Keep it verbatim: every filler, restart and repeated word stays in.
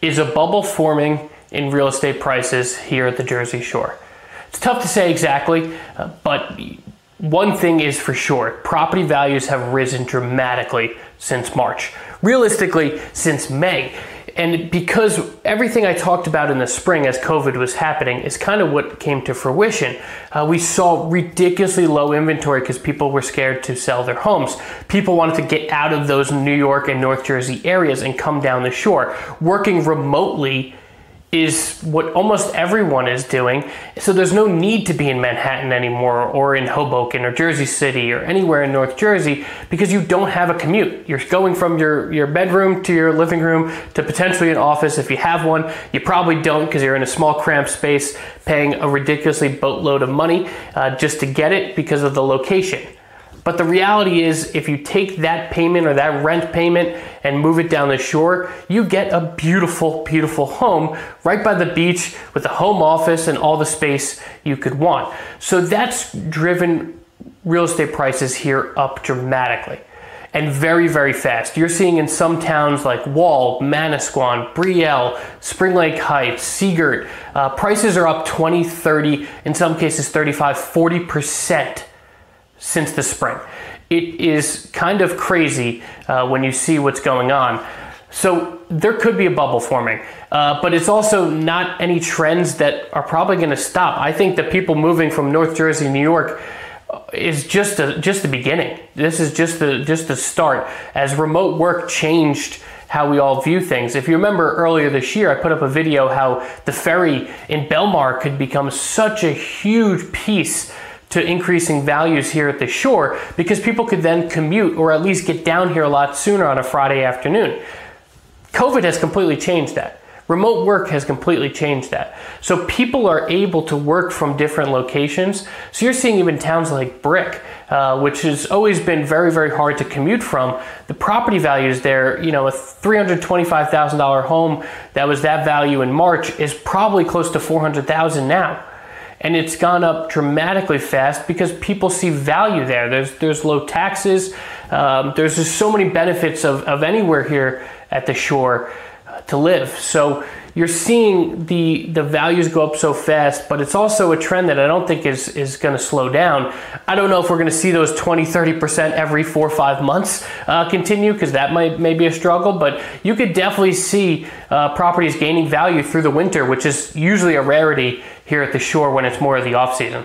Is a bubble forming in real estate prices here at the Jersey Shore? It's tough to say exactly, uh, but one thing is for sure, property values have risen dramatically since March. Realistically, since May. And because everything I talked about in the spring as COVID was happening is kind of what came to fruition. Uh, we saw ridiculously low inventory because people were scared to sell their homes. People wanted to get out of those New York and North Jersey areas and come down the shore. Working remotely is what almost everyone is doing. So there's no need to be in Manhattan anymore, or in Hoboken or Jersey City or anywhere in North Jersey, because you don't have a commute. You're going from your, your bedroom to your living room to potentially an office if you have one. You probably don't because you're in a small cramped space paying a ridiculously boatload of money uh, just to get it because of the location. But the reality is, if you take that payment or that rent payment and move it down the shore, you get a beautiful, beautiful home right by the beach with a home office and all the space you could want. So that's driven real estate prices here up dramatically and very, very fast. You're seeing in some towns like Wall, Manasquan, Brielle, Spring Lake Heights, Seagirt, uh, prices are up twenty, thirty, in some cases thirty-five, forty percent. Since the spring. It is kind of crazy uh, when you see what's going on. So there could be a bubble forming, uh, but it's also not any trends that are probably going to stop. I think that people moving from North Jersey, New York is just a, just the beginning. This is just the just the start, as remote work changed how we all view things. If you remember earlier this year, I put up a video how the ferry in Belmar could become such a huge piece to increasing values here at the shore, because people could then commute or at least get down here a lot sooner on a Friday afternoon. COVID has completely changed that. Remote work has completely changed that. So people are able to work from different locations. So you're seeing even towns like Brick, uh, which has always been very, very hard to commute from. The property values there, you know, a three hundred twenty-five thousand dollar home that was that value in March is probably close to four hundred thousand dollars now. And it's gone up dramatically fast because people see value there. There's there's low taxes. Um, there's just so many benefits of, of anywhere here at the shore uh, to live. So you're seeing the the values go up so fast, but it's also a trend that I don't think is, is going to slow down. I don't know if we're going to see those twenty, thirty percent every four or five months uh, continue, because that might may be a struggle, but you could definitely see uh, properties gaining value through the winter, which is usually a rarity here at the shore when it's more of the off season.